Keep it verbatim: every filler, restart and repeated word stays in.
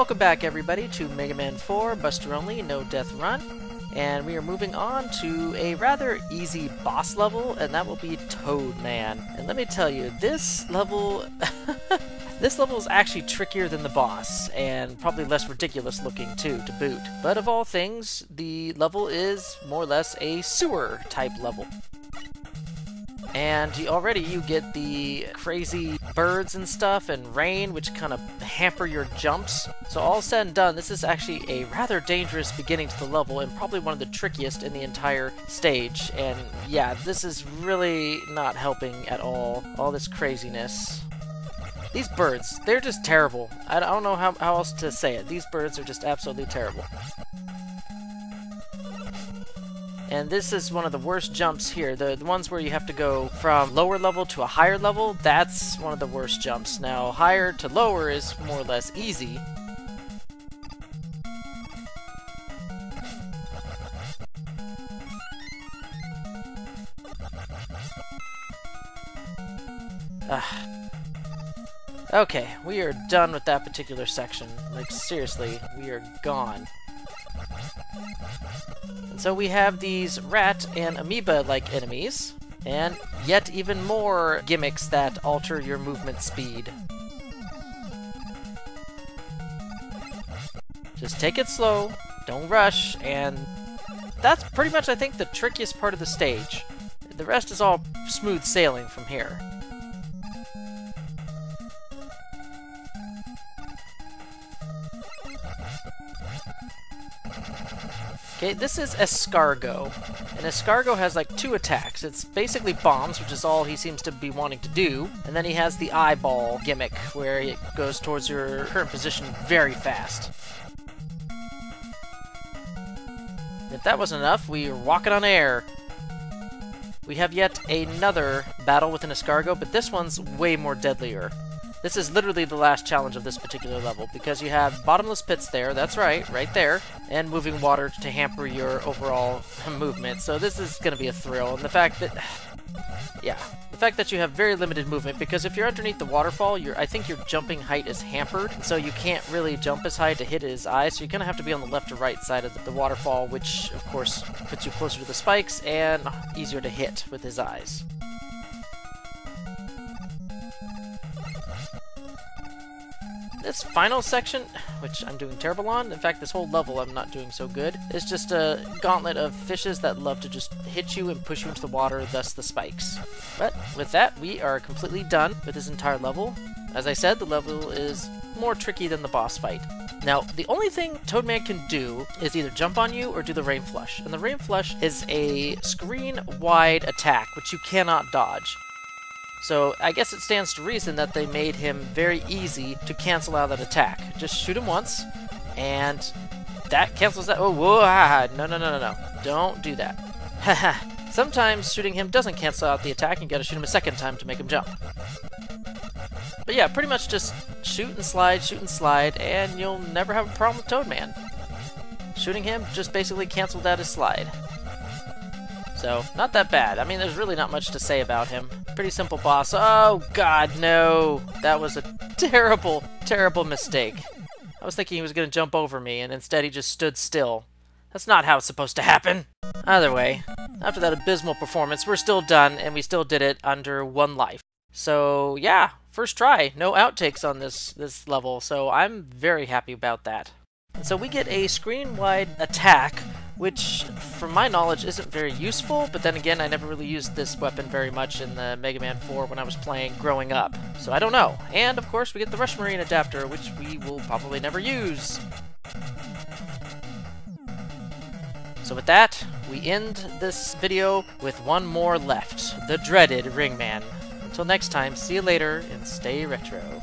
Welcome back, everybody, to Mega Man four, Buster Only, No Death Run, and we are moving on to a rather easy boss level, and that will be Toad Man. And let me tell you, this level... This level is actually trickier than the boss, and probably less ridiculous looking too, to boot. But of all things, the level is more or less a sewer type level. And already you get the crazy birds and stuff and rain, which kind of hamper your jumps. So all said and done, this is actually a rather dangerous beginning to the level and probably one of the trickiest in the entire stage. And yeah, this is really not helping at all, all this craziness. These birds, they're just terrible. I don't know how, how else to say it. These birds are just absolutely terrible. And this is one of the worst jumps here. The, the ones where you have to go from lower level to a higher level, that's one of the worst jumps. Now, higher to lower is more or less easy. Ugh. Okay, we are done with that particular section. Like, seriously, we are gone. And so we have these rat and amoeba-like enemies, and yet even more gimmicks that alter your movement speed. Just take it slow, don't rush, and that's pretty much, I think, the trickiest part of the stage. The rest is all smooth sailing from here. Okay, this is Escargo, and Escargo has like two attacks. It's basically bombs, which is all he seems to be wanting to do, and then he has the eyeball gimmick, where it goes towards your current position very fast. If that wasn't enough, we are walking on air. We have yet another battle with an Escargo, but this one's way more deadlier. This is literally the last challenge of this particular level, because you have bottomless pits there, that's right, right there, and moving water to hamper your overall movement, so this is going to be a thrill, and the fact that, yeah, the fact that you have very limited movement, because if you're underneath the waterfall, you're, I think your jumping height is hampered, so you can't really jump as high to hit his eye, so you're going to have to be on the left or right side of the waterfall, which, of course, puts you closer to the spikes, and easier to hit with his eyes. This final section, which I'm doing terrible on, in fact this whole level I'm not doing so good, is just a gauntlet of fishes that love to just hit you and push you into the water, thus the spikes. But with that, we are completely done with this entire level. As I said, the level is more tricky than the boss fight. Now, the only thing Toad Man can do is either jump on you or do the Rain Flush, and the Rain Flush is a screen-wide attack, which you cannot dodge. So I guess it stands to reason that they made him very easy to cancel out that attack. Just shoot him once, and that cancels that. Oh, whoa, ah, no, no, no, no, no. Don't do that. Haha. Sometimes shooting him doesn't cancel out the attack, and you gotta shoot him a second time to make him jump. But yeah, pretty much just shoot and slide, shoot and slide, and you'll never have a problem with Toad Man. Shooting him just basically canceled out his slide. So, not that bad. I mean, there's really not much to say about him. Pretty simple boss. Oh, God, no! That was a terrible, terrible mistake. I was thinking he was going to jump over me, and instead he just stood still. That's not how it's supposed to happen! Either way, after that abysmal performance, we're still done, and we still did it under one life. So, yeah, first try. No outtakes on this, this level, so I'm very happy about that. And so we get a screen-wide attack, which, from my knowledge, isn't very useful, but then again, I never really used this weapon very much in the Mega Man four when I was playing growing up, so I don't know. And, of course, we get the Rush Marine Adapter, which we will probably never use. So with that, we end this video with one more left, the dreaded Ring Man. Until next time, see you later, and stay retro.